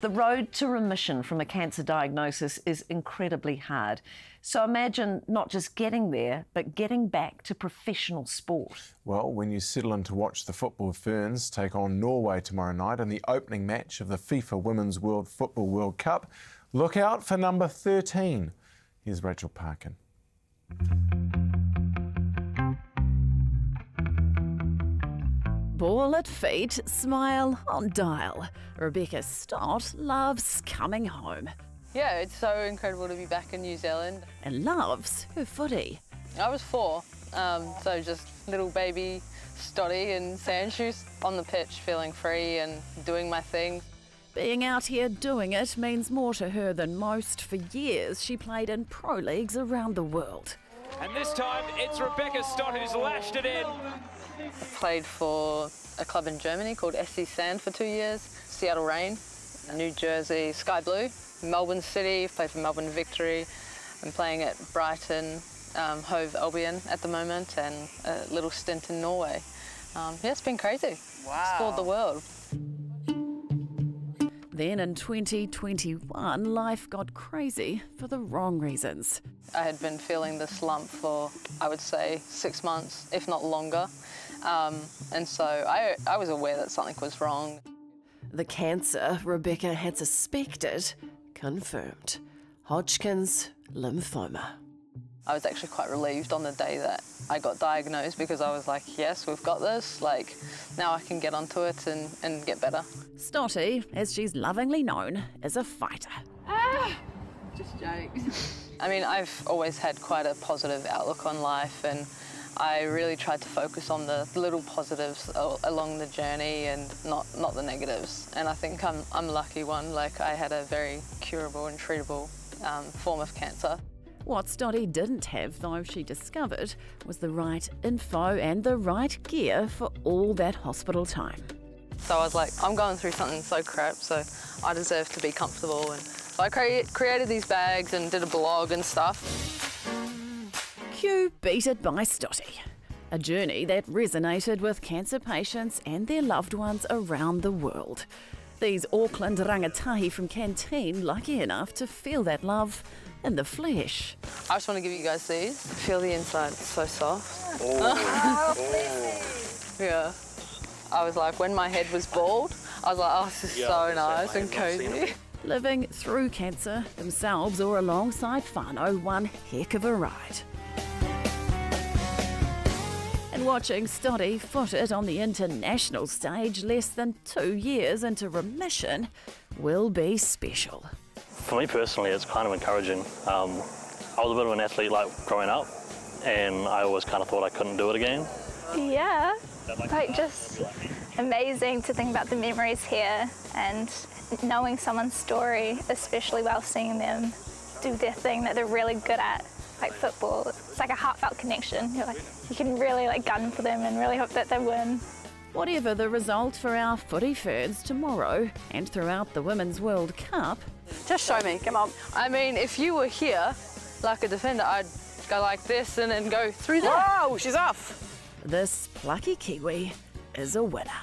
The road to remission from a cancer diagnosis is incredibly hard. So imagine not just getting there, but getting back to professional sport. Well, when you settle in to watch the Football Ferns take on Norway tomorrow night in the opening match of the FIFA Women's World Football World Cup, look out for number 13. Here's Rachel Parkin. Ball at feet, smile on dial. Rebecca Stott loves coming home. Yeah, it's so incredible to be back in New Zealand. And loves her footy. I was 4, so just little baby Stotty in sand shoes on the pitch, feeling free and doing my thing. Being out here doing it means more to her than most. For years, she played in pro leagues around the world. And this time, it's Rebecca Stott who's lashed it in. Played for a club in Germany called SC Sand for 2 years, Seattle Rain, New Jersey Sky Blue, Melbourne City, played for Melbourne Victory. I'm playing at Brighton Hove Albion at the moment and a little stint in Norway. Yeah, it's been crazy. Wow. Explored the world. Then in 2021, life got crazy for the wrong reasons. I had been feeling the slump for, I would say, 6 months, if not longer. And so I was aware that something was wrong. The cancer Rebecca had suspected, confirmed. Hodgkin's lymphoma. I was actually quite relieved on the day that I got diagnosed because I was like, yes, we've got this, like, now I can get onto it and get better. Stotty, as she's lovingly known, is a fighter. Ah, just jokes. I mean, I've always had quite a positive outlook on life and I really tried to focus on the little positives along the journey and not the negatives. And I think I'm a lucky one, like I had a very curable and treatable form of cancer. What Stotty didn't have, though, she discovered, was the right info and the right gear for all that hospital time. So I was like, I'm going through something so crap, so I deserve to be comfortable. And so I created these bags and did a blog and stuff. Q Beat It by Stotty, a journey that resonated with cancer patients and their loved ones around the world. These Auckland rangatahi from Canteen lucky enough to feel that love in the flesh. I just want to give you guys these. Feel the inside, it's so soft. Oh. Oh. Yeah. I was like, when my head was bald, I was like, oh, this is so nice and cozy. Living through cancer themselves or alongside whānau, one heck of a ride. And watching Stotty foot it on the international stage less than 2 years into remission will be special. For me personally, it's kind of encouraging. I was a bit of an athlete like growing up and I always kind of thought I couldn't do it again. Yeah, like just amazing to think about the memories here and knowing someone's story, especially while seeing them do their thing that they're really good at, like football. It's like a heartfelt connection. You're like, you can really like gun for them and really hope that they win. Whatever the result for our Footy Ferns tomorrow and throughout the Women's World Cup... Just show me, come on. I mean, if you were here, like a defender, I'd go like this and then go through that. Wow, she's off! This plucky Kiwi is a winner.